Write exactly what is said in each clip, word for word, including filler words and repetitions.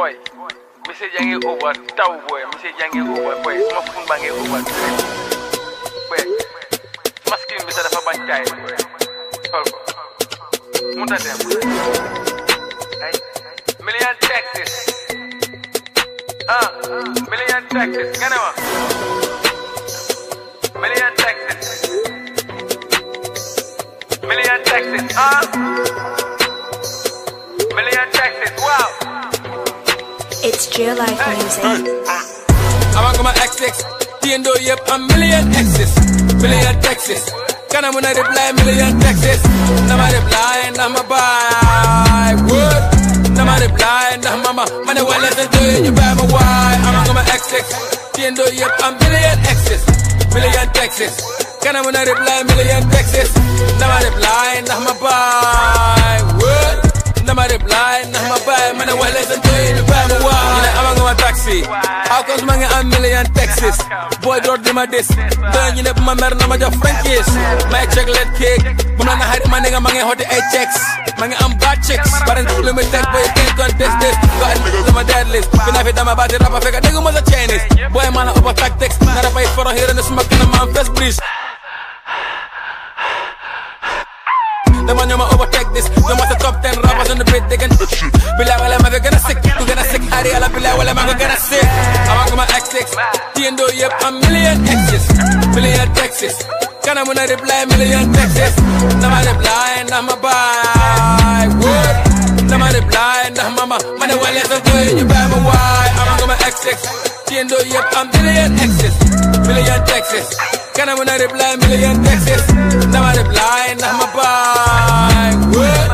boy. Me say jange over, tau boy. Me say jange over, boy. Sma spoon bange over, boy. Sma skin bisa dapat bantai, boy. Hello. Muda dem. Million TeXes. Ah, Million TeXes. Kenapa? Million TeXes. Million TeXes. Ah. Million TeXes. Wow. It's real life music. I'm gonna X X, T N D O, yep, a million X's, million Texas. Can I wanna reply, million Texas? Nama reply, nama buy. Word, nama reply, nama mama. Money well, listen to it, you buy my why. I'm gonna X X, T N D O, yep, a million X's, million Texas. Can I wanna reply, million Texas? Nama reply, nama buy. Word, nama reply, nama buy. Money well, listen to it, you buy my why. How comes man a million Texes? Boy drop them a disc. Don't you never man na maja Frankies. My chocolate cake. Buna na hari man nga mange hot eight checks. Mange am bad checks. Parang problem with that boy can't contest this. Got niggas on my dead list. Buna fit my body rap fake nigga mo the Chinese. Boy man up a tactics. Na rap for here in the smoke na man first breeze. The man you ma overtake this. No matter top ten rappers on the beat they can Bila wala ma gonna sick. You gonna sick. Ariala bila wala ma gonna sick. X X, T N D O, yep, a million X's, million Texes. Can I wanna reply, million Texes? Nama reply, nama buy. Word, nama reply, nama mama. Money well, listen to it, you buy my why. I'm gonna X X, T N D O, yep, a million X's, million Texes. Can I wanna reply, million Texes? Nama reply, nama buy. Word,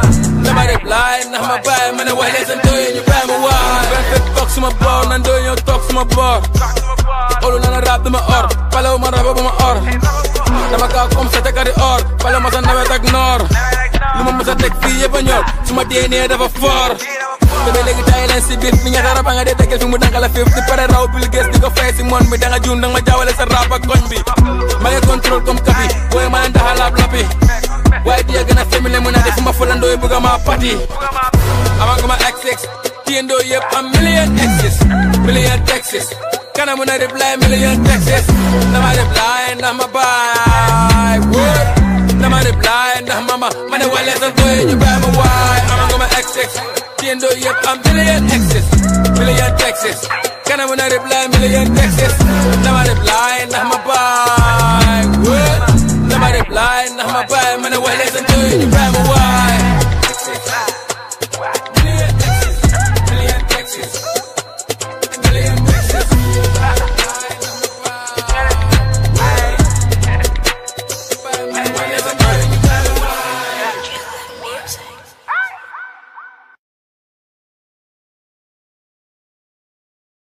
nama reply, nama buy. Money well, listen to it, you buy my why. Perfect box in my ball, nando yo. My bar. All the rap in my heart. Follow my rap in my heart. Never got come set carry art. Follow my never ignore. No mama set take fee even your. To my D N A never far. The belly Thailand see beef me nyara banga de take fi mu dangala fifty para raw bill guess digo face mon me danga jun dang ma jawale sa rap ak kon bi. Ma ngi control comme kapi. Boy man da halab lapi. Why dia gonna family mo na def ma folando e buga ma party. Avant que ma X X T N D O yep a million X's, million Texes. Can I wanna reply, million Texes? Nama reply, nama buy. Word, nama reply, nama mama. Money well, listen to it, you buy my why. I'm gonna X X, T N D O yep a million X's, million Texes. Can I wanna reply, million Texes? Nama reply, nama buy.